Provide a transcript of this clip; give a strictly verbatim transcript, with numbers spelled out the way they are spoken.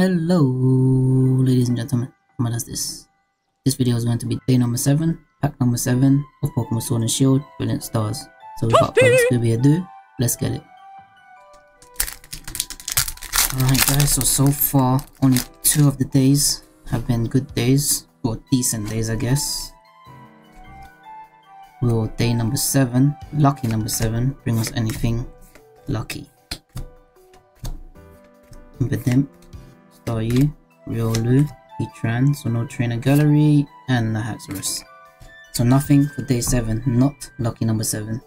Hello, ladies and gentlemen, how does this? This video is going to be day number seven, pack number seven of Pokémon Sword and Shield Brilliant Stars. So without further ado, let's get it. Alright guys, so so far only two of the days have been good days, or decent days I guess. Will day number seven, lucky number seven, bring us anything lucky? Impidimp, Staryu, Ryolu, Heatran, so no Trainer Gallery, and Haxorus. So nothing for day seven, not lucky number seven.